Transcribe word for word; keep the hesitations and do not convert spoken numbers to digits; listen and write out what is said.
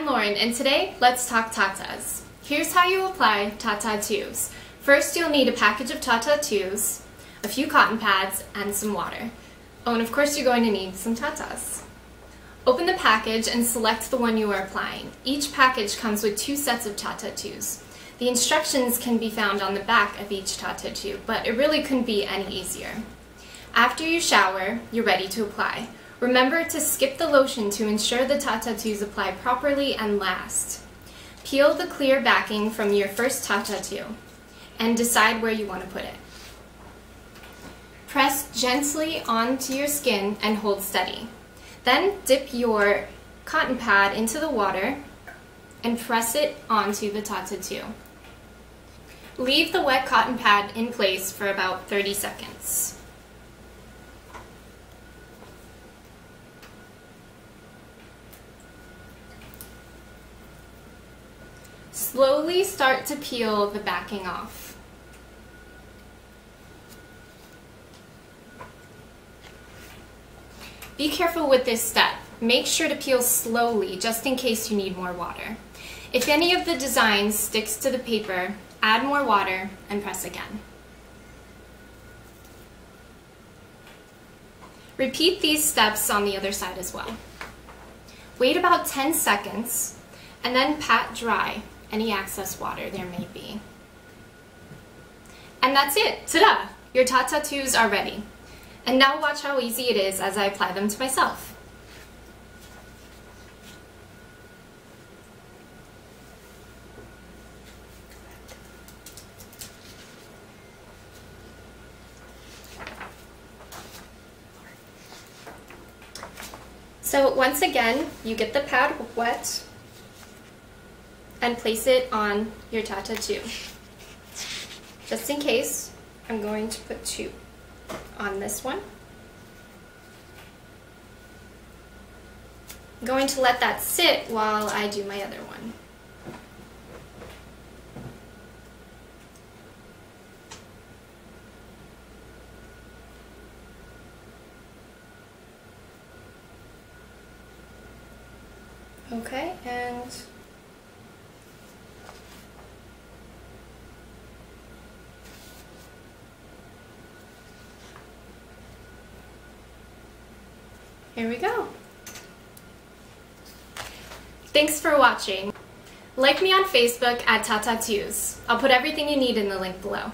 I'm Lauren, and today let's talk tatas. Here's how you apply tata tubes. First, you'll need a package of tata tubes, a few cotton pads, and some water. Oh, and of course you're going to need some tatas. Open the package and select the one you are applying. Each package comes with two sets of tata tubes. The instructions can be found on the back of each tata tube, but it really couldn't be any easier. After you shower, you're ready to apply. Remember to skip the lotion to ensure the tata tubes apply properly and last. Peel the clear backing from your first tata tube and decide where you want to put it. Press gently onto your skin and hold steady. Then dip your cotton pad into the water and press it onto the tata tube. Leave the wet cotton pad in place for about thirty seconds. Slowly start to peel the backing off. Be careful with this step. Make sure to peel slowly just in case you need more water. If any of the design sticks to the paper, add more water and press again. Repeat these steps on the other side as well. Wait about ten seconds and then pat dry any excess water there may be. And that's it! Ta-da! Your tata tubes are ready. And now watch how easy it is as I apply them to myself. So once again, you get the pad wet and place it on your tata tube. Just in case, I'm going to put two on this one. I'm going to let that sit while I do my other one. Okay, and here we go. Thanks for watching. Like me on Facebook at tata tubes. I'll put everything you need in the link below.